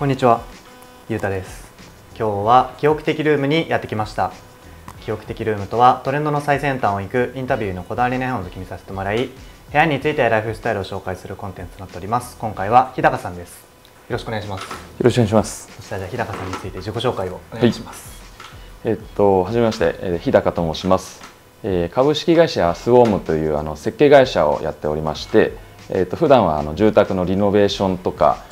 こんにちは、ゆうたです。今日は記憶的ルームにやってきました。記憶的ルームとは、トレンドの最先端を行くインタビューのこだわりの本を見させてもらい、部屋についてライフスタイルを紹介するコンテンツとなっております。今回は日高さんです。よろしくお願いします。よろしくお願いします。そしたら、じゃあ日高さんについて自己紹介をお願いします。はい、はじめまして、日高と申します。株式会社スウォームという設計会社をやっておりまして、普段は住宅のリノベーションとか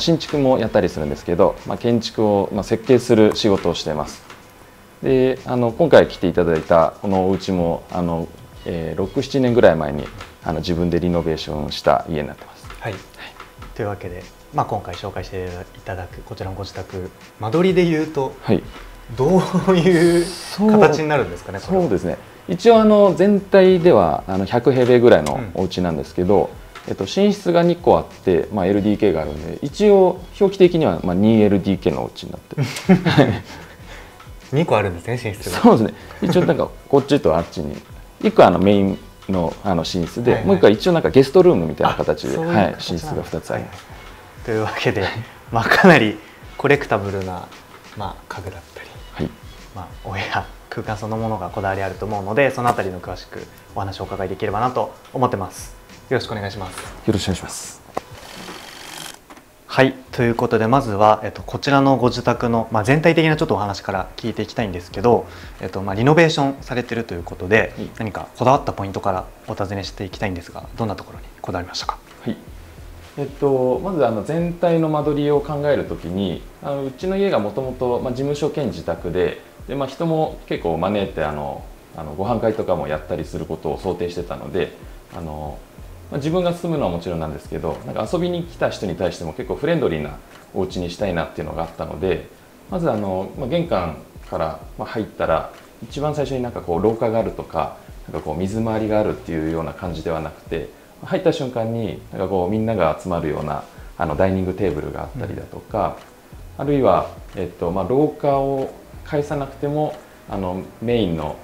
新築もやったりするんですけど、建築を設計する仕事をしています。で今回来ていただいたこのお家も6、7年ぐらい前に自分でリノベーションした家になってます。はい、というわけで、今回紹介していただくこちらのご自宅、間取りでいうと、はい、どういう形になるんですかね。そうですね、一応全体では100平米ぐらいのお家なんですけど、寝室が2個あって、LDK があるんで、一応表記的には 2LDK のお家になって2個あるんですね、寝室が。そうですね、一応こっちとあっちに1個メインの寝室で、もう1個は一応ゲストルームみたいな形で寝室が2つあります。というわけで、かなりコレクタブルな家具だったり、お部屋空間そのものがこだわりあると思うので、そのあたりの詳しくお話をお伺いできればなと思ってます。よろしくお願いします。よろしくお願いします。はい、ということで、まずは、こちらのご自宅の、全体的なお話から聞いていきたいんですけど、リノベーションされてるということで、何かこだわったポイントからお尋ねしていきたいんですが、どんなところにこだわりましたか。はい、まず全体の間取りを考えるときに、うちの家がもともと事務所兼自宅で、人も結構招いてご飯会とかもやったりすることを想定してたので、自分が住むのはもちろんなんですけど、遊びに来た人に対しても結構フレンドリーなお家にしたいなっていうのがあったので、まず玄関から入ったら、一番最初に廊下があるとか、水回りがあるっていうような感じではなくて、入った瞬間にみんなが集まるようなダイニングテーブルがあったりだとか、あるいは廊下を介さなくてもメインの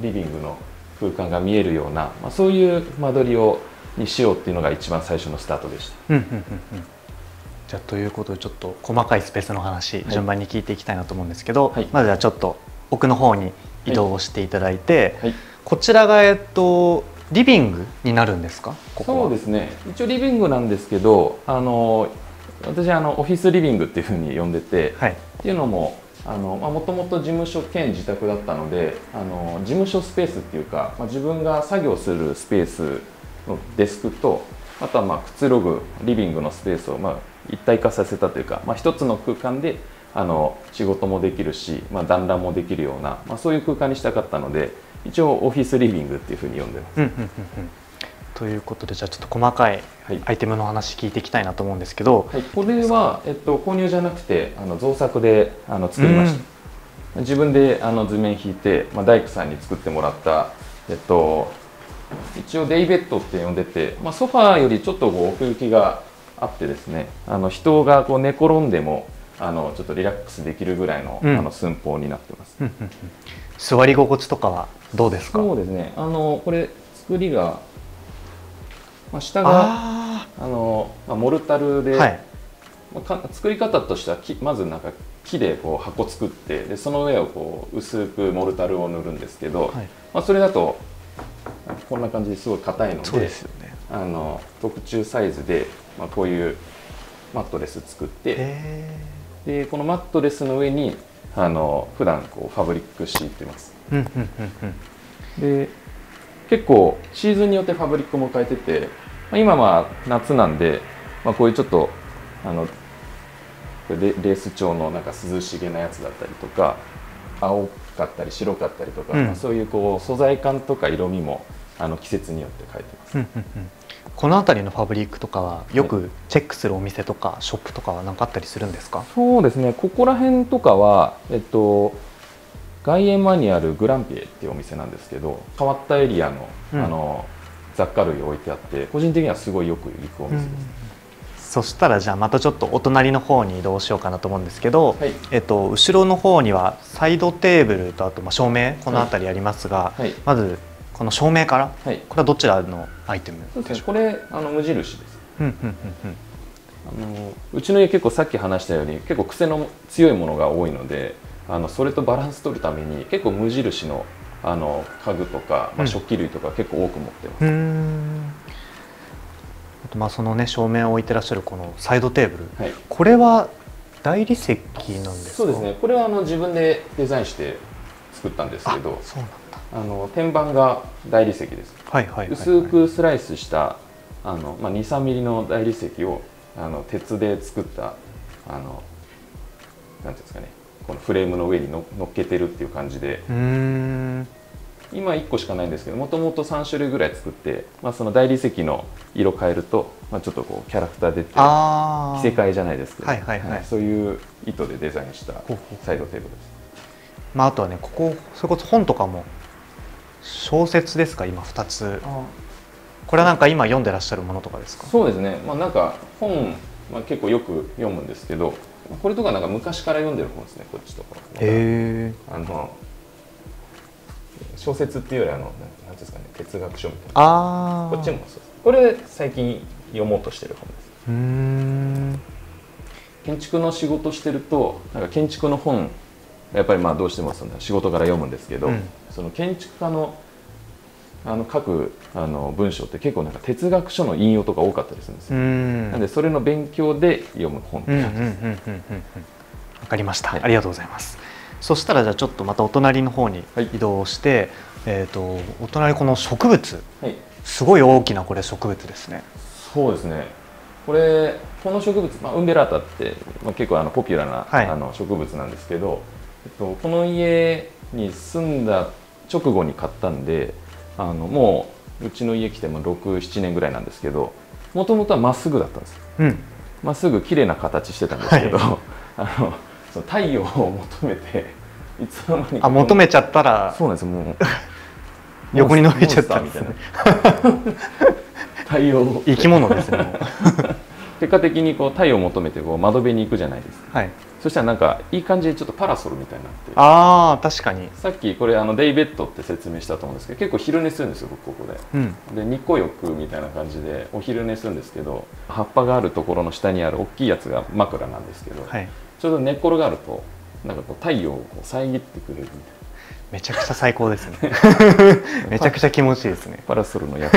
リビングの空間が見えるような、そういう間取りをにしようっていうのが一番最初のスタートでした。じゃあ、ということで、ちょっと細かいスペースの話、順番に聞いていきたいなと思うんですけど、まずはちょっと奥の方に移動をしていただいて、こちらがリビングになるんですか。ここはそうですね、一応リビングなんですけど、私オフィスリビングっていうふうに呼んでて、っていうのももともと事務所兼自宅だったので、事務所スペースっていうか、自分が作業するスペースのデスクと、あとはくつろぐリビングのスペースを一体化させたというか、一つの空間で仕事もできるし、団らんもできるような、そういう空間にしたかったので、一応オフィスリビングっていうふうに呼んでます。ということで、じゃあちょっと細かいアイテムの話聞いていきたいなと思うんですけど、これは、購入じゃなくて造作で作りました。自分で図面引いて、大工さんに作ってもらった、一応デイベッドって呼んでて、ソファーよりちょっと奥行きがあってですね、人が寝転んでもちょっとリラックスできるぐらいの、寸法になってます。座り心地とかはどうですか。そうですね、これ作りが、下がモルタルで、作り方としてはまず木で箱作って、でその上を薄くモルタルを塗るんですけど、それだとこんな感じですごい硬いので、そうですよね、特注サイズで、こういうマットレス作って、でこのマットレスの上に普段ファブリック敷いてます。で結構シーズンによってファブリックも変えてて、今は夏なんで、こういうちょっとレース調の涼しげなやつだったりとか、青かったり白かったりとか、そういう素材感とか色味も季節によって変えてます。この辺りのファブリックとかは、よくチェックするお店とかショップとかは何かあったりするんですか。そうですね、ここら辺とかは、外苑前にあるグランピエっていうお店なんですけど、変わったエリアの、雑貨類を置いてあって、個人的にはすごいよく行くお店です。そしたら、じゃあまたちょっとお隣の方に移動しようかなと思うんですけど、後ろの方にはサイドテーブルと、あと照明、この辺りありますが、まずこの照明から、これはどちらのアイテムでしょうか。これ無印です。うちの家結構さっき話したように結構癖の強いものが多いので、それとバランス取るために結構無印の、家具とか、食器類とか結構多く持ってます。あとそのね正面を置いてらっしゃるこのサイドテーブル、はい、これは大理石なんですか？そうですね、これは自分でデザインして作ったんですけど、そうなんだ。天板が大理石です。薄くスライスした2、3ミリの大理石を鉄で作ったなんていうんですかね、このフレームの上に乗っけてるっていう感じで、今1個しかないんですけど、もともと3種類ぐらい作って、その大理石の色変えると、ちょっとこうキャラクター出て着せ替えじゃないですけど、そういう意図でデザインしたサイドテーブルです。あとはね、ここそれこそ本とかも小説ですか、今2つ。これはなんか今読んでらっしゃるものとかですか？そうですね、なんか本、結構よく読むんですけど、これとかなんか昔から読んでる本ですね、こっちとか。へえ。小説っていうよりなんですかね、哲学書みたいな。ああ。こっちもそうです。これ最近読もうとしてる本です。建築の仕事してると、なんか建築の本やっぱりどうしてもその仕事から読むんですけど、その建築家の書く文章って結構なんか哲学書の引用とか多かったりするんですよ。なんでそれの勉強で読む本って感じです。わかりました。はい、ありがとうございます。そしたらじゃあちょっとまたお隣の方に移動して、はい、お隣この植物、はい、すごい大きなこれ植物ですね。そうですね。この植物、ウンベラータって結構ポピュラーな、はい、植物なんですけど、この家に住んだ直後に買ったんで。もううちの家来ても6、7年ぐらいなんですけど、もともとはまっすぐだったんです。まっすぐ綺麗な形してたんですけど、はい、その太陽を求めていつの間にか求めちゃったら、そうなんですよ、もう横に伸びちゃったみたいな太陽生き物ですね結果的に太陽を求めて窓辺に行くじゃないですか。はい、そしたらなんかいい感じでちょっとパラソルみたいになって、確かにさっきこれデイベッドって説明したと思うんですけど、結構昼寝するんですよ僕ここで。で日光浴みたいな感じでお昼寝するんですけど、葉っぱがあるところの下にある大きいやつが枕なんですけど、はい、ちょうど寝っ転がるとなんか太陽を遮ってくれるみたいな。めちゃくちゃ最高ですねめちゃくちゃ気持ちいいですねパラソルの役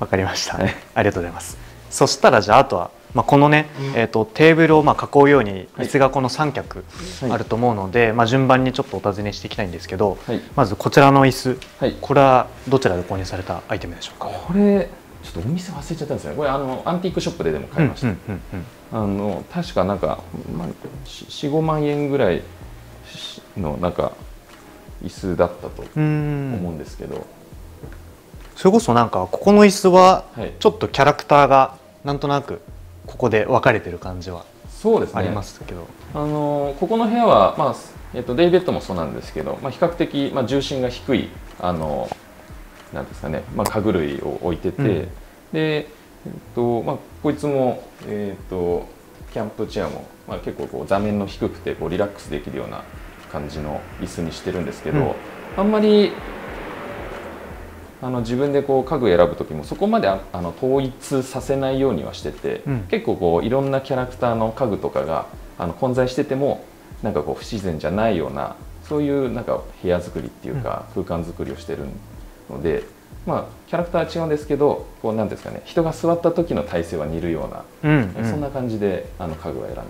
わかりました、はい、ありがとうございます。そしたらじゃああとはこのね、テーブルを囲うように椅子がこの3脚あると思うので、順番にちょっとお尋ねしていきたいんですけど、はい、まずこちらの椅子、はい、これはどちらで購入されたアイテムでしょうか？これちょっとお店忘れちゃったんですよね。これアンティークショップででも買いました。確かなんか、4、5万円ぐらいのなんか椅子だったと思うんですけど、それこそなんかここの椅子はちょっとキャラクターがなんとなくここで分かれてる感じはありますけど、ここの部屋は、デイベッドもそうなんですけど、比較的、重心が低いなんですかね、家具類を置いてて、で、こいつも、キャンプチェアも、結構座面の低くてリラックスできるような感じの椅子にしてるんですけど、あんまり自分で家具を選ぶ時もそこまで統一させないようにはしてて、結構いろんなキャラクターの家具とかが混在しててもなんか不自然じゃないような、そういうなんか部屋作りっていうか空間作りをしてるので、キャラクターは違うんですけど、何ですかね、人が座った時の体勢は似るような、そんな感じで家具は選んでます。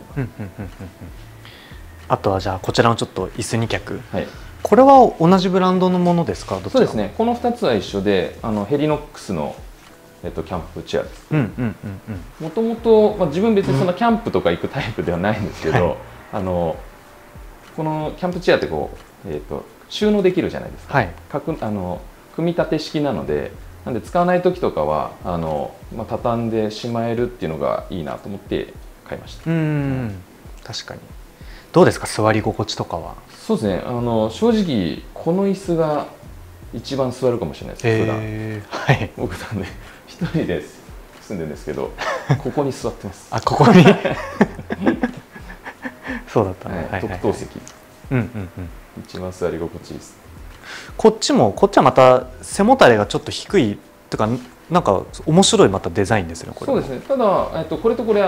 あとはじゃあこちらのちょっと椅子2脚、はい、これは同じブランドのものですか？そうですね、この2つは一緒でヘリノックスの、キャンプチェアです。もともと、自分別にそのキャンプとか行くタイプではないんですけど、はい、このキャンプチェアって収納できるじゃないですか。はい、組み立て式なので、なんで使わない時とかは畳んでしまえるっていうのがいいなと思って買いました。確かに。どうですか座り心地とかは？そうですね、正直この椅子が一番座るかもしれないです、普段。はい、僕なんで一人で住んでるんですけどここに座ってます。あ、ここにそうだったね。特等席、一番座り心地いいです。こっちはまた背もたれがちょっと低いてかなんか面白いまたデザインですよねこれ。そうですね。ただこれとこれ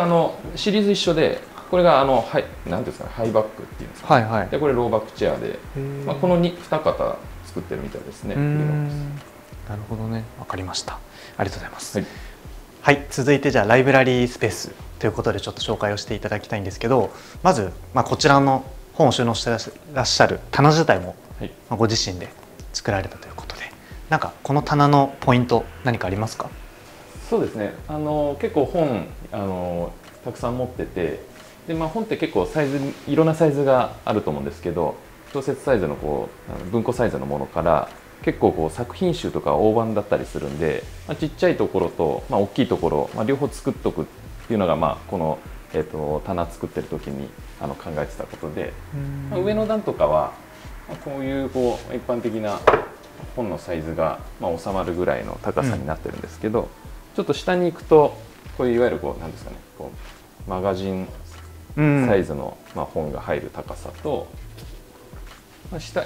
シリーズ一緒で、これがなんですかね、ハイバックっていうんですか、ね。はいはい。でこれローバックチェアで、まあこの2型作ってるみたいですね。なるほどね。わかりました。ありがとうございます。はい。はい、続いてじゃあライブラリースペースということでちょっと紹介をしていただきたいんですけど、まずこちらの本を収納してらっしゃる棚自体もご自身で作られたということで、なんかこの棚のポイント何かありますか？そうですね。結構本たくさん持ってて、で本って結構サイズいろんなサイズがあると思うんですけど、小説サイズの文庫サイズのものから結構作品集とか大判だったりするんで、ちっちゃいところと大きいところ両方作っとくっていうのがこの棚作ってる時に考えてたことで、上の段とかはこういう一般的な本のサイズが収まるぐらいの高さになってるんですけど、ちょっと下に行くとこういういわゆる何ですかね、マガジンサイズの本が入る高さと、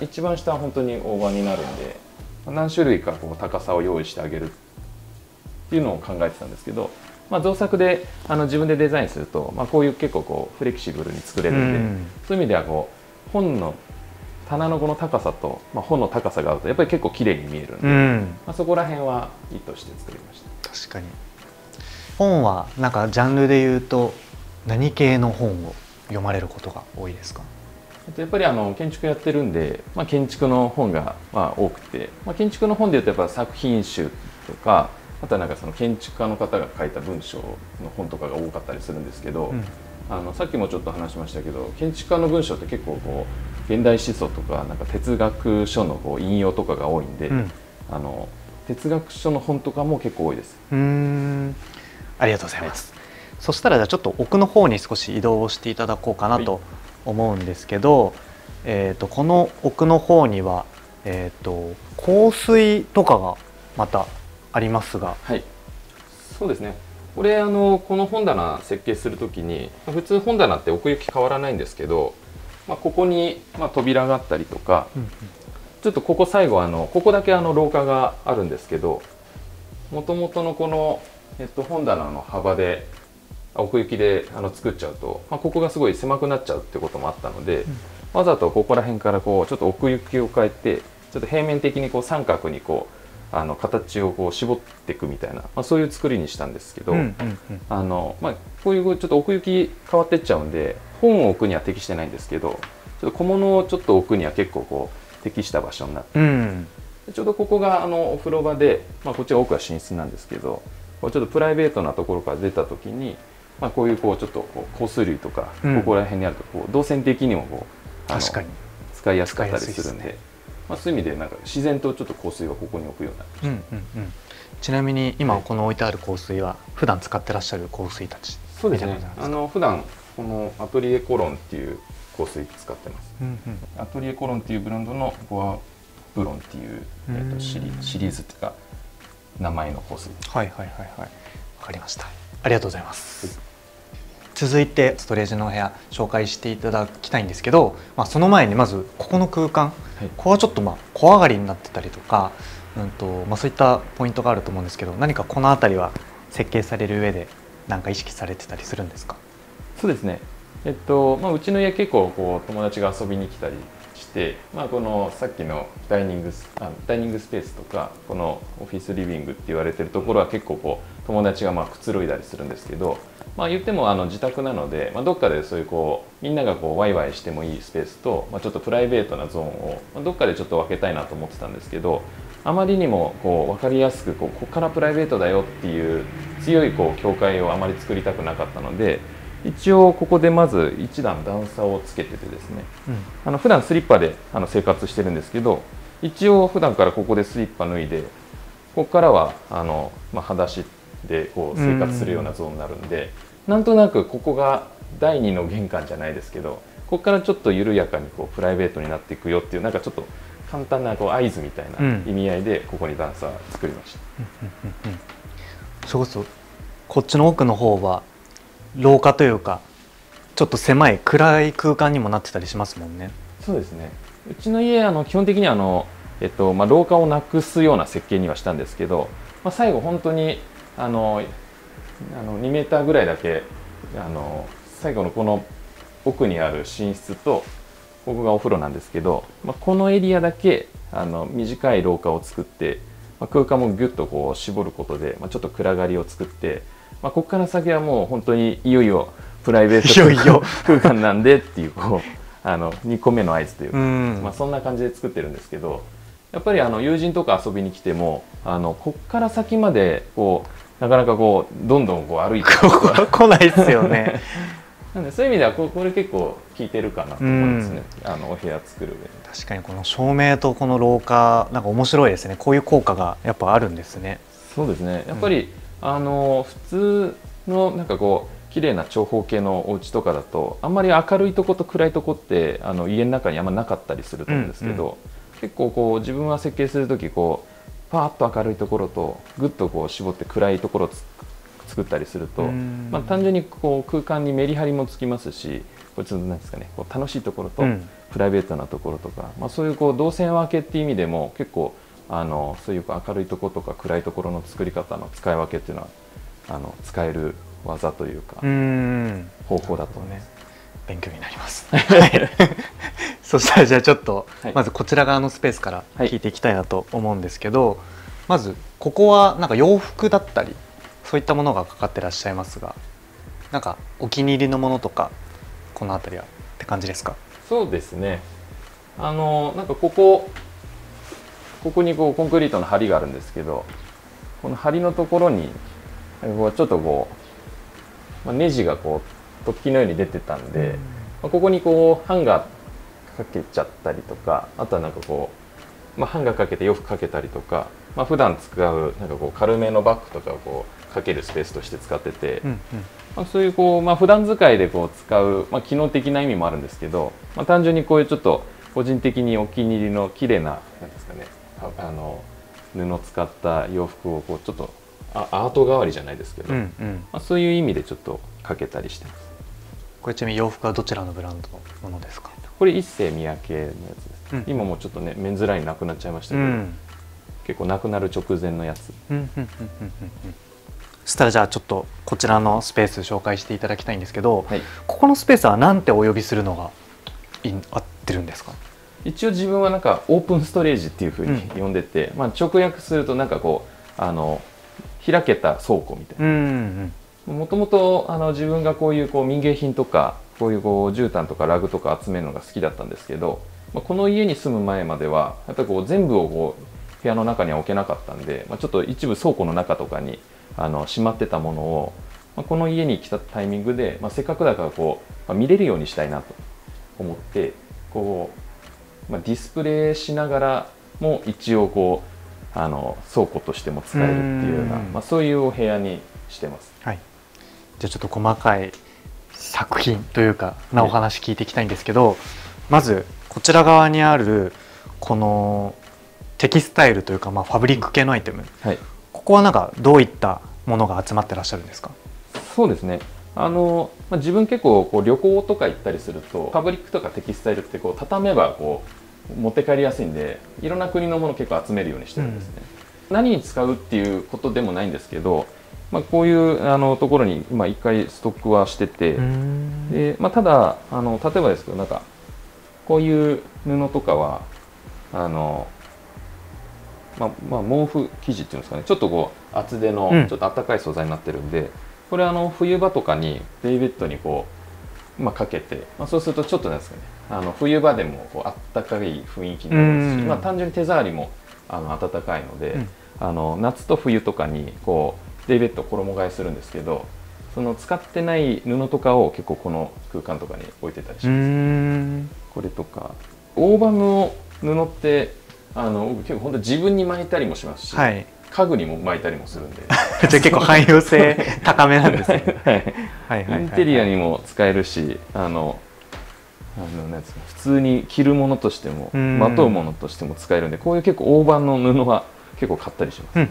一番下は本当に大判になるんで、何種類か高さを用意してあげるっていうのを考えてたんですけど、造作で自分でデザインするとこういう結構フレキシブルに作れるんで、そういう意味では本の棚のこの高さと本の高さがあるとやっぱり結構綺麗に見えるんで、そこら辺は意図して作りました。確かに本はなんかジャンルでいうと何系の本を読まれることが多いですか？やっぱり建築やってるんで、建築の本が多くて、建築の本でいうとやっぱ作品集とか、あとはなんかその建築家の方が書いた文章の本とかが多かったりするんですけど、さっきもちょっと話しましたけど、建築家の文章って結構現代思想とか、なんか哲学書の引用とかが多いんで、哲学書の本とかも結構多いです。ありがとうございます。そしたらじゃあちょっと奥の方に少し移動をしていただこうかなと。はい思うんですけど、この奥の方には、香水とかがまたありますが、はい、そうですね。これこの本棚設計するときに、普通本棚って奥行き変わらないんですけど、ここに扉があったりとか、ちょっとここ最後ここだけ廊下があるんですけど、もともとのこの、本棚の幅で。奥行きで作っちゃうと、ここがすごい狭くなっちゃうってこともあったので、わざとここら辺からちょっと奥行きを変えて、ちょっと平面的に三角に形を絞っていくみたいな、そういう作りにしたんですけど、こういうちょっと奥行き変わってっちゃうんで、本を置くには適してないんですけど、ちょっと小物をちょっと置くには結構適した場所になって、ちょうどここがお風呂場で、こっちが奥は寝室なんですけど、ちょっとプライベートなところから出た時に。こういうちょっと香水類とかここら辺にあると動線的にも確かに使いやすかったりするんで、そういう意味でなんか自然とちょっと香水はここに置くようになりました。ちなみに今この置いてある香水は普段使ってらっしゃる香水たちみたいな感じなんですか？そうですね。普段このアトリエコロンっていう香水使ってます。アトリエコロンっていうブランドのゴアブロンっていうシリーズっていうか名前の香水。はいはいはいはい。わかりました。ありがとうございます。続いてストレージのお部屋紹介していただきたいんですけど、その前にまずここの空間、ここはちょっと小上がりになってたりとか、そういったポイントがあると思うんですけど、何かこの辺りは設計される上で何か意識されてたりするんですか？そうですね。うちの家結構友達が遊びに来たりして、このさっきのダイニングスペースとかこのオフィスリビングって言われてるところは結構友達がくつろいだりするんですけど。言っても自宅なので、どっかでそういうみんながワイワイしてもいいスペースと、ちょっとプライベートなゾーンを、どっかでちょっと分けたいなと思ってたんですけど、あまりにも分かりやすくここからプライベートだよっていう強い境界をあまり作りたくなかったので、一応ここでまず一段段差をつけててですね、普段スリッパで生活してるんですけど、一応普段からここでスリッパ脱いで、ここからは裸足で生活するようなゾーンになるんで、なんとなくここが第2の玄関じゃないですけど、ここからちょっと緩やかにプライベートになっていくよっていう、なんかちょっと簡単な合図みたいな意味合いでここに段差作りました。それこそこっちの奥の方は廊下というかちょっと狭い暗い空間にもなってたりしますもんね。そうですね。うちの家基本的に廊下をなくすような設計にはしたんですけど、まあ、最後本当に2メーターぐらいだけ最後のこの奥にある寝室とここがお風呂なんですけど、まあ、このエリアだけ短い廊下を作って、まあ、空間もギュッとこう絞ることで、まあ、ちょっと暗がりを作って、まあ、ここから先はもう本当にいよいよプライベート空間なんでっていうこう2個目の合図というか、まあ、そんな感じで作ってるんですけど、やっぱり友人とか遊びに来てもここから先までこうなかなかこうどんどんこう歩いてここは来ないですよね。なんでそういう意味ではこれ結構効いてるかなと思うんですね、お部屋作る上で。確かにこの照明とこの廊下なんか面白いですね。こういう効果がやっぱあるんですね。そうですね、やっぱり、普通のなんかこう綺麗な長方形のお家とかだとあんまり明るいとこと暗いとこって家の中にあんまなかったりすると思うんですけど、結構こう自分は設計する時こうパーッと明るいところとグッとこう絞って暗いところを作ったりすると、まあ、単純にこう空間にメリハリもつきますし、これちょっとなんですかね、こう楽しいところとプライベートなところとか、まあ、そういうこう動線分けっていう意味でも結構そういう明るいところとか暗いところの作り方の使い分けっていうのは使える技というか方法だとね、勉強になります。そしたらじゃあちょっと、まずこちら側のスペースから聞いていきたいなと思うんですけど、まずここはなんか洋服だったりそういったものがかかってらっしゃいますが、なんかお気に入りのものとかこの辺りはって感じですか？そうですね。なんかここにこうコンクリートの梁があるんですけど、この梁のところにちょっとこう、まあ、ネジがこう突起のように出てたんで、まあ、ここにこうハンガーかけちゃったりとか、あとはなんかこう、まあ、ハンガーかけて洋服かけたりとか、まあ、普段使うなんかこう軽めのバッグとかをこうかけるスペースとして使ってて、まあ、そういうこう、まあ、普段使いでこう使う、まあ、機能的な意味もあるんですけど、まあ、単純にこういうちょっと個人的にお気に入りの綺麗な、なんですかね、布使った洋服をこうちょっとアート代わりじゃないですけど、まあ、そういう意味でちょっとかけたりしてます。これちなみに洋服はどちらのブランドのものですか？これ一世三宅のやつです。今もうちょっとねメンズラインなくなっちゃいましたけど、結構なくなる直前のやつ。そしたらじゃあちょっとこちらのスペース紹介していただきたいんですけど、ここのスペースは何てお呼びするのが合ってるんですか？一応自分はなんかオープンストレージっていうふうに呼んでて、まあ、直訳するとなんかこう開けた倉庫みたいな。もともと自分がこういう民芸品とかこういう絨毯とかラグとか集めるのが好きだったんですけど、まあ、この家に住む前まではやっぱりこう全部をこう部屋の中には置けなかったんで、まあ、ちょっと一部倉庫の中とかにしまってたものを、まあ、この家に来たタイミングで、まあ、せっかくだからこう、まあ、見れるようにしたいなと思ってこう、まあ、ディスプレイしながらも一応こう倉庫としても使えるっていうような、まあ、そういうお部屋にしてます。じゃあちょっと細かい作品というかなお話聞いていきたいんですけど、まずこちら側にあるこのテキスタイルというか、まあ、ファブリック系のアイテム、ここはなんかどういったものが集まってらっしゃるんですか？そうですね、まあ、自分結構こう旅行とか行ったりするとファブリックとかテキスタイルってこう畳めばこう持って帰りやすいんで、いろんな国のもの結構集めるようにしてるんですね。何に使うっていうことでもないんですけど、まあ、こういうところに今1回ストックはしてて、で、まあ、ただ例えばですけどなんかこういう布とかはまあ、毛布生地っていうんですかね、ちょっとこう厚手のちょっとあったかい素材になってるんで、これ冬場とかにデイベッドにこう。まあかけて、まあ、そうするとちょっとなんですかね、冬場でもこうあったかい雰囲気になるし、まあ、単純に手触りも暖かいので、夏と冬とかにこうデイベッドを衣替えするんですけど、その使ってない布とかを結構この空間とかに置いてたりします。これとか大葉の布って結構本当自分に巻いたりもしますし、家具にも巻いたりもするんでじゃあ結構汎用性高めなんですね。インテリアにも使えるし、なんですか、普通に着るものとしてもまとうものとしても使えるんで、こういう結構大判の布は結構買ったりします。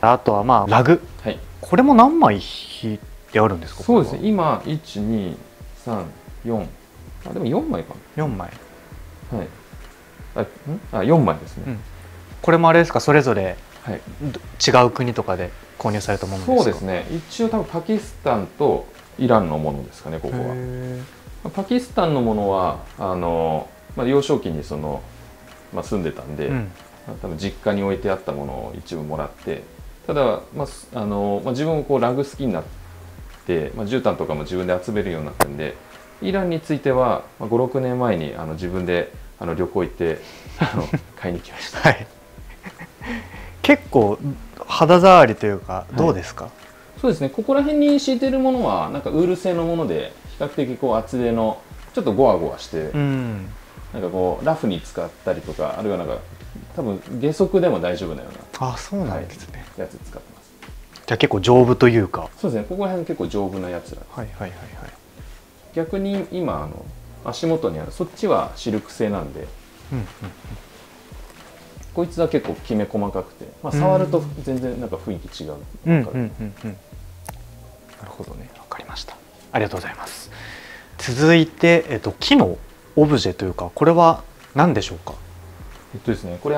あとはまあラグ、これも何枚引いてあるんですか？そうですね、今1234、あでも4枚かな、4枚、はい、あ4枚ですね。これもあれですか、それぞれはい、違う国とかで購入されたものですか？そうですね、一応多分パキスタンとイランのものですかね、ここは。パキスタンのものは幼少期に住んでたんで、うん、多分実家に置いてあったものを一部もらって、ただ、自分もこうラグ好きになって、絨毯とかも自分で集めるようになったんで、イランについては5、6年前に自分で旅行行って買いに来ました。はい、結構肌触りというかどうですか？はい、そうですね、ここら辺に敷いてるものはなんかウール製のもので、比較的こう厚手のちょっとゴワゴワして、うん、なんかこうラフに使ったりとか、あるいはなんか多分下足でも大丈夫なような、あ、そうなんですね、やつ使ってます。じゃあ結構丈夫というか。そうですね、ここら辺結構丈夫なやつら。はいはいはいはい。逆に今足元にあるそっちはシルク製なんで、うんうん、こいつは結構きめ細かくて、触ると全然なんか雰囲気違う。なるほどね、わかりました。ありがとうございます。続いて木のオブジェというか、これは何でしょうか？ですね、これ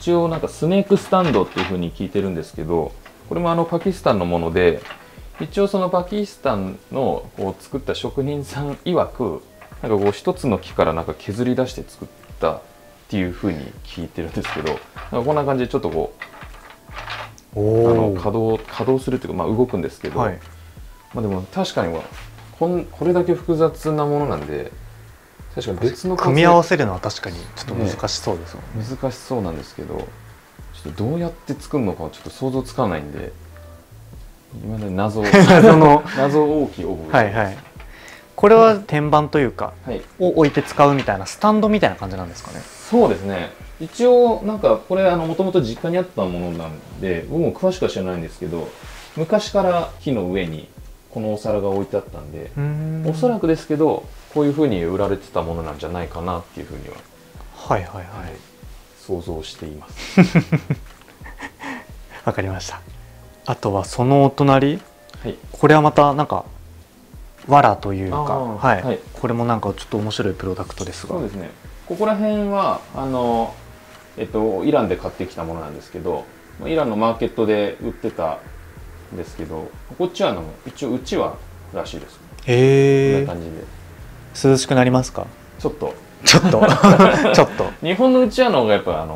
一応なんかスネークスタンドっていうふうに聞いてるんですけど、これもパキスタンのもので、一応そのパキスタンのを作った職人さん曰く、なんかこう一つの木からなんか削り出して作ったっていうふうに聞いてるんですけど、こんな感じでちょっとこう稼働するというか、動くんですけど、はい、でも確かにこれだけ複雑なものなんで、確かに別の組み合わせるのは確かにちょっと難しそうですよね。難しそうなんですけど、ちょっとどうやって作るのかはちょっと想像つかないんで、今まで謎大きいオブジェ。はいはい、これは天板というか、はい、を置いて使うみたいなスタンドみたいな感じなんですかね。そうですね、一応なんかこれもともと実家にあったものなんで、僕も詳しくは知らないんですけど、昔から木の上にこのお皿が置いてあったんで、おそらくですけどこういうふうに売られてたものなんじゃないかなっていうふうには、はいはいはい、想像しています。わかりました。あとはそのお隣、はい、これはまたなんか藁というか、はいはい、これもなんかちょっと面白いプロダクトですが。そうですね、ここら辺はイランで買ってきたものなんですけど、イランのマーケットで売ってたんですけど、こっちは一応うちわらしいですね。へえ、こんな感じで涼しくなりますか？ちょっとちょっと日本のうちわの方がやっぱ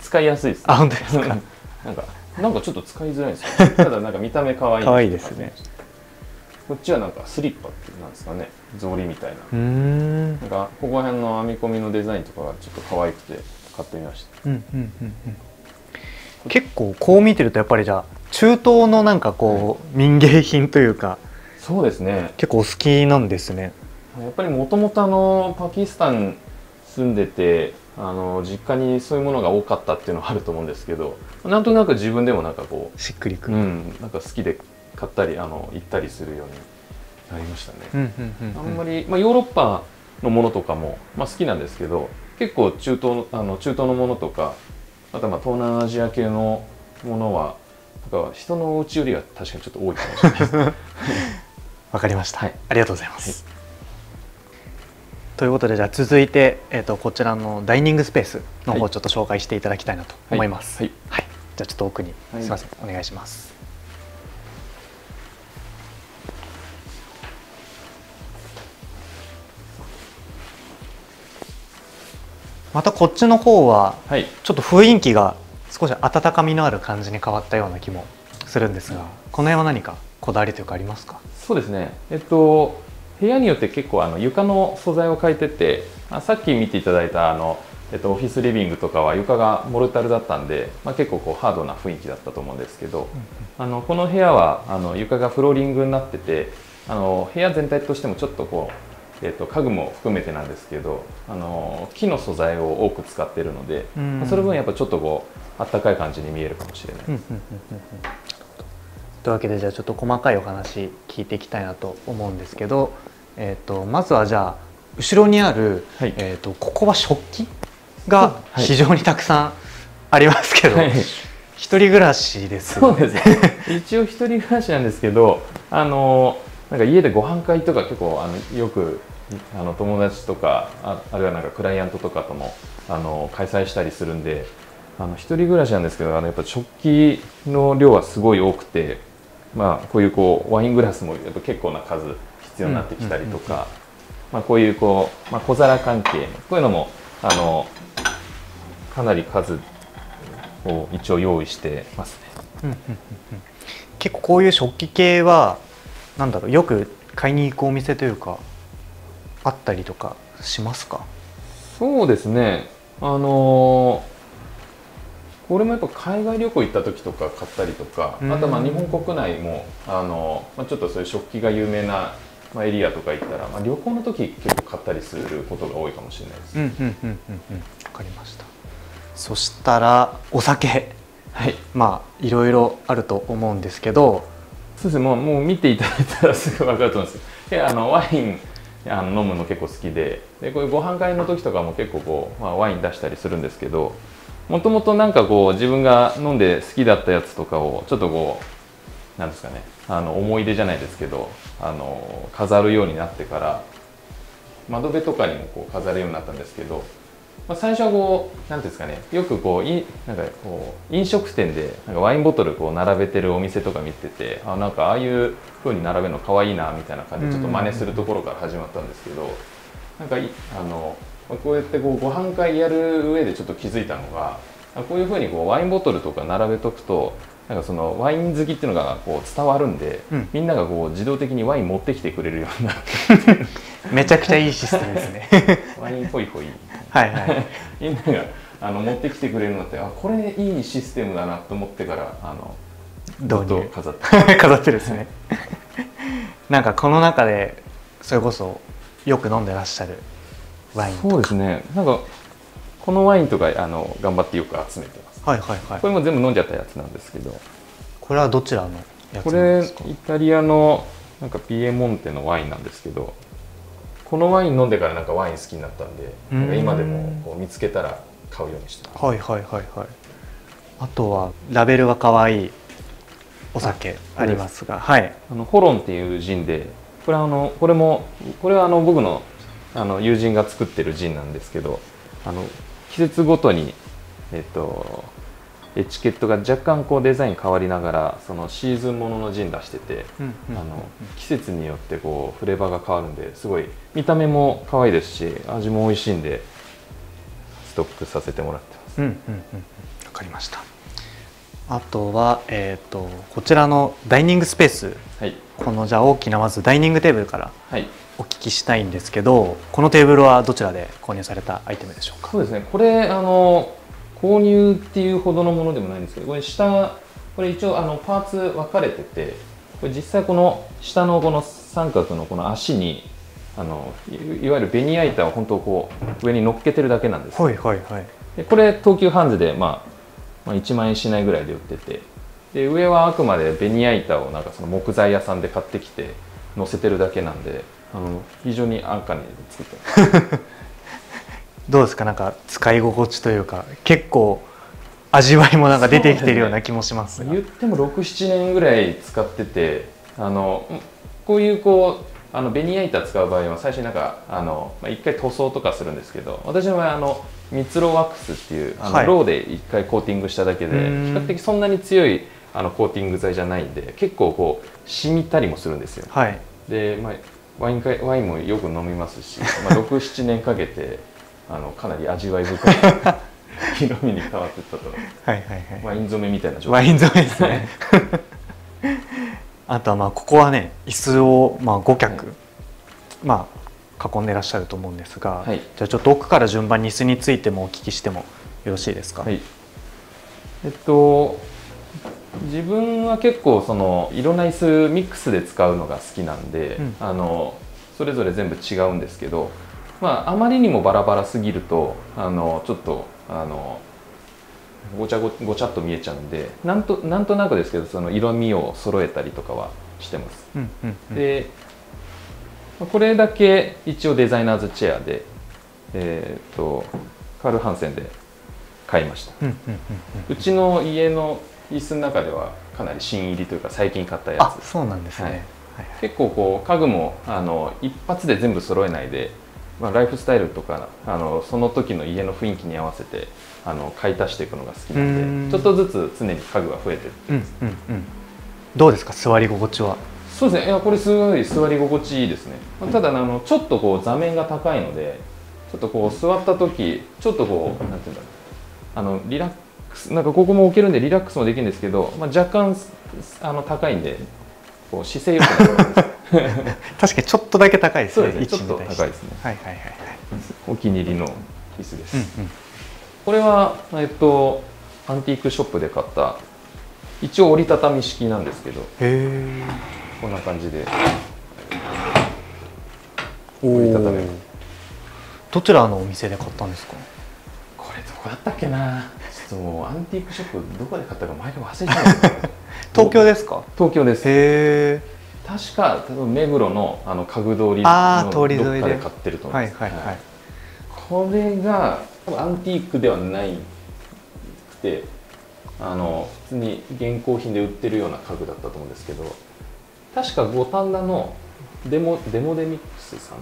使いやすいです、ね。あ、本当ですか？なんかちょっと使いづらいですよね。ただなんか見た目可愛い。可愛いですね。こっちはなんかスリッパってなんですかね、草履みたいな。なんかここら辺の編み込みのデザインとかがちょっと可愛くて買ってみました。結構こう見てるとやっぱりじゃあ中東のなんかこう民芸品というか。そうですね。結構お好きなんですね。やっぱりもともとパキスタン住んでて実家にそういうものが多かったっていうのはあると思うんですけど、なんとなく自分でもなんかこうしっくりくる。うん、なんか好きで。買ったり行ったりするようになりましたね。あんまり、ヨーロッパのものとかも、好きなんですけど、結構中東のものとか、あと東南アジア系のものはなんか人のお家よりは確かにちょっと多いかもしれないです。わかりました。はい、ありがとうございます。はい、ということでじゃあ続いてこちらのダイニングスペースの方をちょっと紹介していただきたいなと思います。はい。はいはい、じゃあちょっと奥に、はい、すみません、お願いします。またこっちの方はちょっと雰囲気が少し温かみのある感じに変わったような気もするんですが、この辺は何かこだわりというかありますか？そうですね、部屋によって結構床の素材を変えてて、さっき見ていただいたオフィスリビングとかは床がモルタルだったんで、結構こうハードな雰囲気だったと思うんですけど、この部屋は床がフローリングになってて、部屋全体としてもちょっとこう家具も含めてなんですけど、木の素材を多く使ってるので、その分やっぱちょっとこうあったかい感じに見えるかもしれないです。というわけでじゃあちょっと細かいお話聞いていきたいなと思うんですけど、まずはじゃあ後ろにある、はい、ここは食器が非常にたくさんありますけど、はい、一人暮らしですよね。そうです一応一人暮らしなんですけど、なんか家でご飯会とか結構よく友達とか、あるいはなんかクライアントとかとも開催したりするんで、一人暮らしなんですけど、やっぱ食器の量はすごい多くて、まあ、こうワイングラスもやっぱ結構な数必要になってきたりとか、こういう小皿関係、こういうのもかなり数を一応用意してますね。結構こういう食器系はなんだろう、よく買いに行くお店というかあったりとかしますか？そうですね、これもやっぱ海外旅行行った時とか買ったりとか、あとまあ日本国内もちょっとそういう食器が有名なエリアとか行ったら、まあ、旅行の時結構買ったりすることが多いかもしれないです。わかりました。そしたらお酒、はい、まあいろいろあると思うんですけど。そうですね、もう見ていただいたらすぐ分かると思うんですけど、ワイン飲むの結構好きで、こういうご飯会の時とかも結構ワイン出したりするんですけど、もともとなんか自分が飲んで好きだったやつとかをちょっとなんですかね、思い出じゃないですけど飾るようになってから、窓辺とかにも飾るようになったんですけど、最初はなんていうんですかね、よく飲食店でワインボトル並べてるお店とか見てて、なんかああいう風に並べるのかわいいなみたいな感じでちょっと真似するところから始まったんですけど、なんかこうやってご飯会やる上でちょっと気づいたのが、こういう風にワインボトルとか並べとくと、なんかそのワイン好きっていうのが伝わるんで、みんなが自動的にワイン持ってきてくれるようになってめちゃくちゃいいシステムですねワインホイホイはい、はい、みんなが持ってきてくれるのって、あ、これいいシステムだなと思ってから、どうぞ飾ってですねなんかこの中でそれこそよく飲んでらっしゃるワインとか。そうですね、なんかこのワインとか頑張ってよく集めてます。はいはいはい。これも全部飲んじゃったやつなんですけど。これはどちらのやつなんですか？これイタリアのなんかピエモンテのワインなんですけど、このワイン飲んでからなんかワイン好きになったんで、なんか今でも見つけたら買うようにしてます。はいはいはいはい。あとはラベルが可愛いお酒ありますが、はい。ホロンっていうジンで、これこれは僕の友人が作ってるジンなんですけど、季節ごとにエチケットが若干デザイン変わりながら、そのシーズンもののジン出してて、季節によってフレーバーが変わるんで、すごい見た目も可愛いですし味も美味しいんでストックさせてもらってます。わかりました。あとは、こちらのダイニングスペース、はい、じゃあ大きなまずダイニングテーブルから、はい、お聞きしたいんですけど、このテーブルはどちらで購入されたアイテムでしょうか？そうですね、これ購入っていうほどのものでもないんですけど、これ下、これ一応パーツ分かれてて、これ実際下の三角の足にいわゆるベニヤ板を本当上に乗っけてるだけなんです。はいはいはい。でこれ東急ハンズで1万円しないぐらいで売ってて、で上はあくまでベニヤ板をなんかその木材屋さんで買ってきて乗せてるだけなんで、非常に安価に作ってますどうですか、なんか使い心地というか結構味わいもなんか出てきてるような気もしますが。言っても 6,7 年ぐらい使ってて、こういうベニヤ板使う場合は最初なんか1回塗装とかするんですけど、私の場合蜜ろうワックスっていうろうで1回コーティングしただけで、比較的そんなに強いコーティング剤じゃないんで、結構染みたりもするんですよ。はい、で、ワインもよく飲みますし、6,7 年かけてかなり味わい深い色味に変わっていったとワイン染めみたいな状態。ワイン染めですねあとはここはね、椅子を5脚、はい、囲んでいらっしゃると思うんですが、はい、じゃあちょっと奥から順番に椅子についてもお聞きしてもよろしいですか？はい、自分は結構いろんな椅子ミックスで使うのが好きなんで、それぞれ全部違うんですけど、あまりにもバラバラすぎるとちょっとごちゃっと見えちゃうんで、なんとなくですけど色味を揃えたりとかはしてます。でこれだけ一応デザイナーズチェアで、カールハンセンで買いました。うちの家の椅子の中ではかなり新入りというか最近買ったやつ。そうなんですね。結構家具も一発で全部揃えないで、ライフスタイルとかその時の家の雰囲気に合わせて買い足していくのが好きなので、ちょっとずつ常に家具が増えてってます。どうですか、座り心地は？そうですね、いやこれすごい座り心地いいですね。ただちょっとこう座面が高いので、ちょっとこう座った時ちょっとこうなんていうんだろう、リラックスなんかここも置けるんでリラックスもできるんですけど、まあ、若干高いんでこう姿勢よくなるんです。確かにちょっとだけ高いですね。そうですね、ちょっと高いですね。はいはいはいはい。お気に入りの椅子です。うんうん、これはアンティークショップで買った一応折りたたみ式なんですけど、こんな感じで折りたためる。どちらのお店で買ったんですか？これどこだったっけな。ちょっともうアンティークショップどこで買ったか毎回忘れちゃうんですけど。東京ですか？東京です。へえ。確か多分目黒の家具通りのどっかで買ってると思うんです。これがアンティークではないくて、普通に現行品で売ってるような家具だったと思うんですけど、確か五反田のデモデさんっ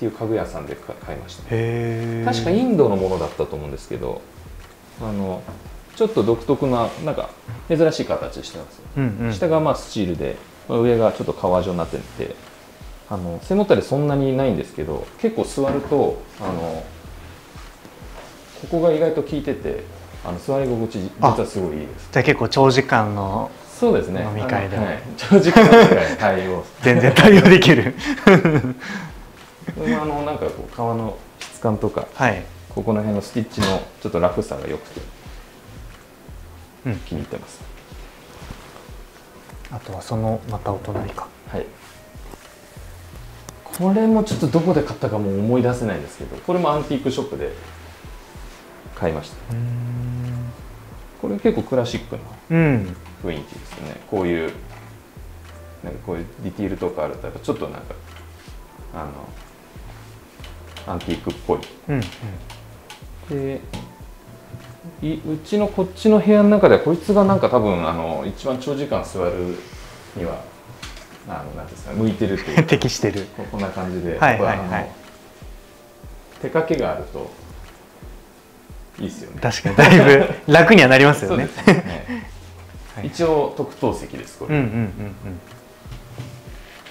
ていう家具屋さんで買いました、ね。確かインドのものだったと思うんですけど、ちょっと独特な、なんか珍しい形してます。下がまあスチールで、上がちょっと革状になってて、背もたれそんなにないんですけど、結構座るとここが意外と効いてて、座り心地実はすごいいいです。じゃあ結構長時間のそうですね飲み会でも、はい、長時間ぐらい対応全然対応できる。なんかこう革の質感とか、はい、ここの辺のスティッチのちょっとラフさが良くて。気に入ってます。あとはそのまたお隣か。はい。これもちょっとどこで買ったかも思い出せないんですけど、これもアンティークショップで買いました。これ結構クラシックな雰囲気ですね。こういうなんかこういうディティールとかあるとちょっとなんかアンティークっぽい。で。うちのこっちの部屋の中ではこいつがなんか多分一番長時間座るにはなんですか向いてるっていう適してる。こんな感じで手掛けがあるといいですよね。確かにだいぶ楽にはなりますよね。一応特等席です。これあ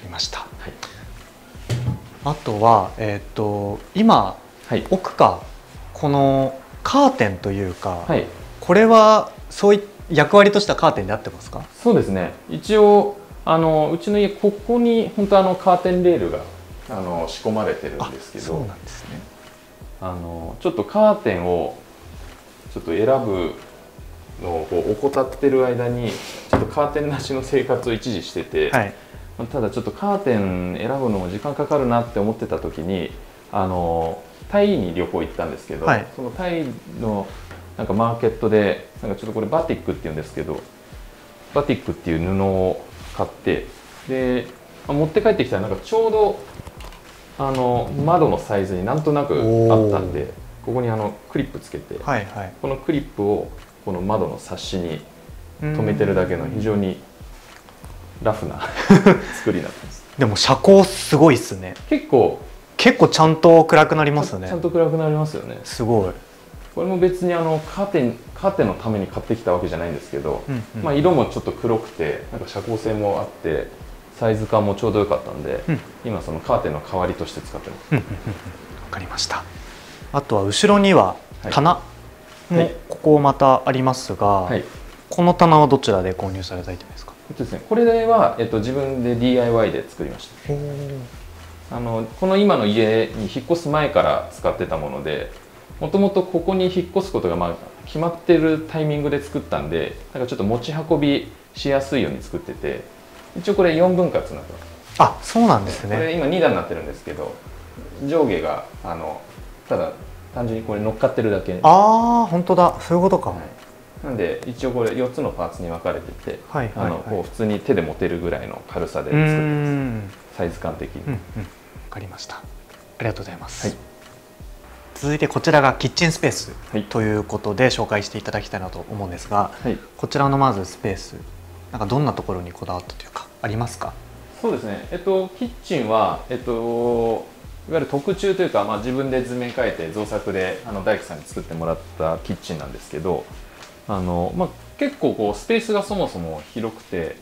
りました、はい、あとは今、はい、奥かこのカーテンというか、はい、これはそうい役割としたカーテンであってますか？そうですね。一応うちの家ここに本当カーテンレールが仕込まれてるんですけど、そうなんですね。ちょっとカーテンをちょっと選ぶのをこう怠ってる間にちょっとカーテンなしの生活を一時してて、はい、ただちょっとカーテン選ぶのも時間かかるなって思ってた時にタイに旅行行ったんですけど、はい、そのタイのなんかマーケットでなんかちょっとこれバティックっていうんですけど、バティックっていう布を買って、で持って帰ってきたらなんかちょうど窓のサイズになんとなくあったんで、ここにクリップつけて、はいはい、このクリップをこの窓のサッシに留めてるだけの非常にラフな作りになってます。でも遮光すごいっすね。結構ちゃんと暗くなりますよね。ちゃんと暗くなりますよね。すごい。これも別にカーテンのために買ってきたわけじゃないんですけど、まあ色もちょっと黒くてなんか遮光性もあってサイズ感もちょうど良かったんで、今そのカーテンの代わりとして使ってます。わかりました。あとは後ろには棚もここまたありますが、はい、この棚はどちらで購入されたいですか？ですね、これは自分で DIY で作りました。この今の家に引っ越す前から使ってたもので、もともとここに引っ越すことがまあ決まってるタイミングで作ったんで、なんかちょっと持ち運びしやすいように作ってて、一応これ4分割になってます。あ、そうなんですね。これ今2段になってるんですけど、上下がただ単純にこれ乗っかってるだけ。ああ、本当だ、そういうことか、はい、なんで一応これ4つのパーツに分かれてて、普通に手で持てるぐらいの軽さで作ってます。サイズ感的に、分かりました。ありがとうございます。はい、続いてこちらがキッチンスペースということで紹介していただきたいなと思うんですが、はい、こちらのまずスペース、なんかどんなところにこだわったというかありますか？そうですね。キッチンはいわゆる特注というか、自分で図面描いて造作で大工さんに作ってもらったキッチンなんですけど、結構こうスペースがそもそも広くて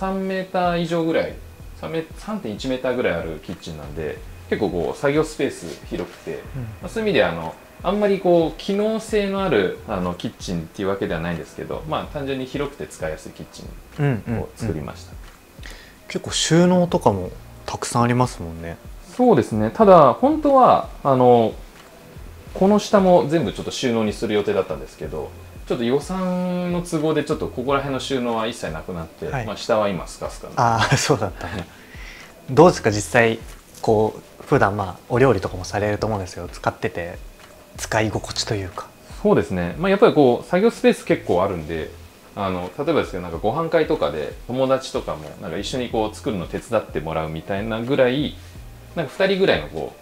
3m 以上ぐらい 3.1m ぐらいあるキッチンなんで結構こう作業スペース広くて、そういう意味であんまりこう機能性のあるキッチンっていうわけではないんですけど、単純に広くて使いやすいキッチンを作りました。結構収納とかもたくさんありますもんね。そうですね。ただ本当はこの下も全部ちょっと収納にする予定だったんですけど、ちょっと予算の都合でちょっとここら辺の収納は一切なくなって、はい、下は今スカスカ。ああ、そうだったね。どうですか実際こう普段お料理とかもされると思うんですけど、使ってて使い心地というか。そうですね。やっぱりこう作業スペース結構あるんで。例えばですけど、ご飯会とかで友達とかも一緒にこう作るの手伝ってもらうみたいなぐらい2人ぐらいの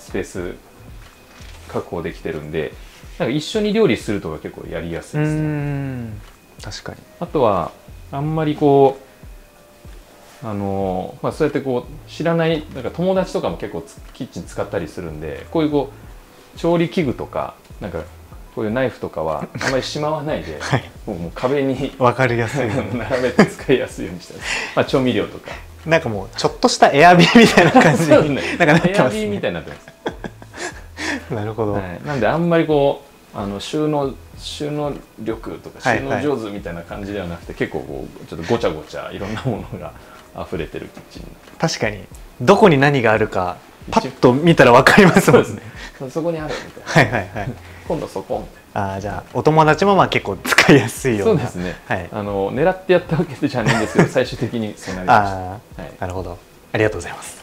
スペース確保できてるんで、一緒に料理するとか結構やりやすいですね。確かに。あとはあんまりこうそうやってこう知らない友達とかも結構キッチン使ったりするんで、こういう調理器具とかこういうナイフとかはあまりしまわないで、はい、もう壁に分かりやすい並べて使いやすいようにしたり、調味料とかもうちょっとしたエアビーみたいな感じになってますね。エアビーみたいになってます。なるほど。なんであんまりこう収納力とか収納上手みたいな感じではなくて、結構こうちょっとごちゃごちゃいろんなものが溢れてるキッチン。確かにどこに何があるかパッと見たら分かりますもんね。そこにあるみたいな。はい。今度そこ。じゃあお友達も結構使いやすいような。そうですね。はい。狙ってやったわけじゃないんですけど、最終的にそうなりました。はい。なるほど。ありがとうございます。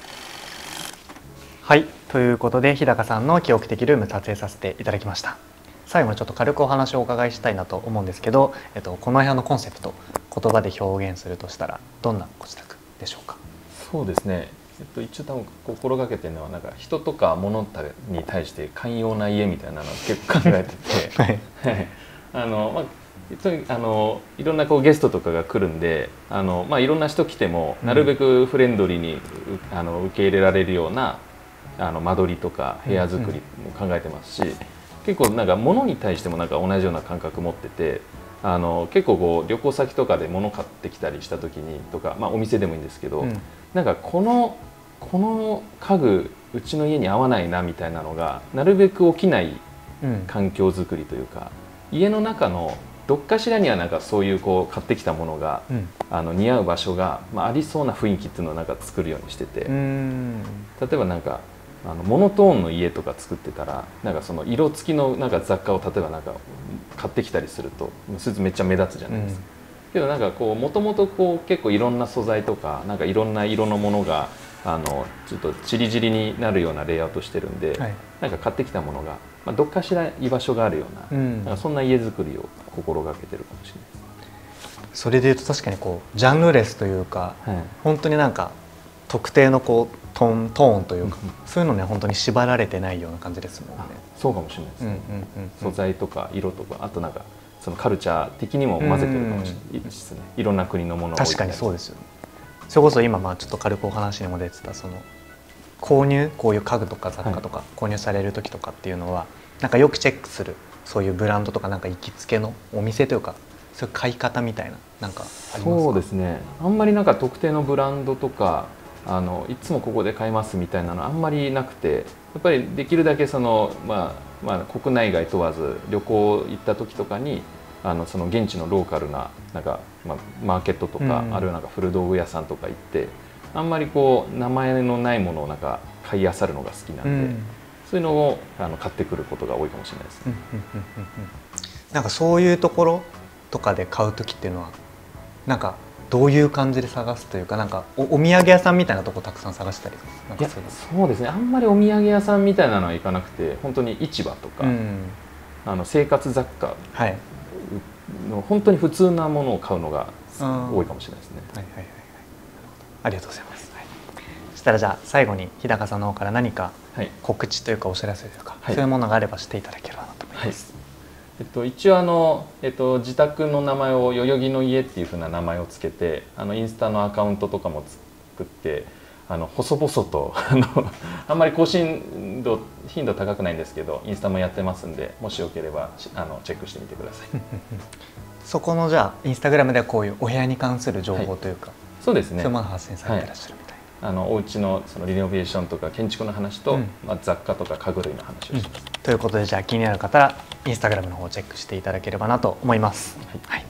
はい。ということで日高さんの記憶的ルーム撮影させていただきました。最後にちょっと軽くお話をお伺いしたいなと思うんですけど、この部屋のコンセプト言葉で表現するとしたらどんなご自宅でしょうか。そうですね。一応多分心がけてるのは人とか物に対して寛容な家みたいなのを結構考えてて、はい、いろんなゲストとかが来るんでいろんな人来てもなるべくフレンドリーに受け入れられるような間取りとか部屋作りも考えてますし、結構物に対しても同じような感覚持ってて。結構こう旅行先とかで物買ってきたりした時にとか、お店でもいいんですけど、この家具うちの家に合わないなみたいなのがなるべく起きない環境づくりというか、家の中のどっかしらにはそういう買ってきたものが、似合う場所が、ありそうな雰囲気っていうのを作るようにしてて、例えばモノトーンの家とか作ってたらその色付きの雑貨を例えば買ってきたりするとそれめっちゃ目立つじゃないですか。けどもともと結構いろんな素材とかいろんな色のものがちょっとちりじりになるようなレイアウトしてるんで、買ってきたものが、どっかしら居場所があるような、そんな家づくりを心がけてるかもしれないです。それでいうと確かにジャンルレスというか、本当に特定のトーンというか、そういうのね本当に縛られてないような感じですもんね。そうかもしれないですね。素材とか色とか、あとそのカルチャー的にも混ぜてるかもしれないですね。いろんな国のものを。確かにそうですよね。それこそ今ちょっと軽くお話にも出てたこういう家具とか雑貨とか購入される時とかっていうのはよくチェックするそういうブランドとか行きつけのお店というか。そういう買い方みたいなありますか？そうですね。あんまり特定のブランドとか。いつもここで買いますみたいなのあんまりなくて、やっぱりできるだけ国内外問わず旅行行った時とかにその現地のローカルなマーケットとか、あるいは古道具屋さんとか行ってあんまり名前のないものを買い漁るのが好きなんで、そういうのを買ってくることが多いかもしれないですね。そういうところとかで買う時っていうのはどういう感じで探すというか、お土産屋さんみたいなとこたくさん探したりとか。そうですね。あんまりお土産屋さんみたいなのは行かなくて、本当に市場とか、生活雑貨の本当に普通なものを買うのが多いかもしれないですね。ありがとうございます。そしたらじゃあ最後に日高さんの方から何か告知というかお知らせというか、そういうものがあればしていただければなと思います。一応自宅の名前を代々木の家っていうふうな名前をつけてインスタのアカウントとかも作って細々とあんまり更新度頻度高くないんですけど、インスタもやってますんで、もしよければチェックしてみてください。そこのじゃあインスタグラムではこういうお部屋に関する情報というか、はい、そうですね、そういうもの発信されてらっしゃるみたいな、はい、お家のそのリノベーションとか建築の話と、雑貨とか家具類の話をしてます、ということで、じゃあ気になる方はインスタグラムの方をチェックしていただければなと思います。はい、はい、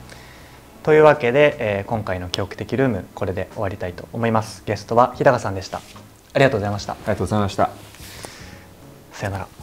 というわけで、今回の記憶的ルーム、これで終わりたいと思います。ゲストは日高さんでした。ありがとうございました。ありがとうございました。さよなら。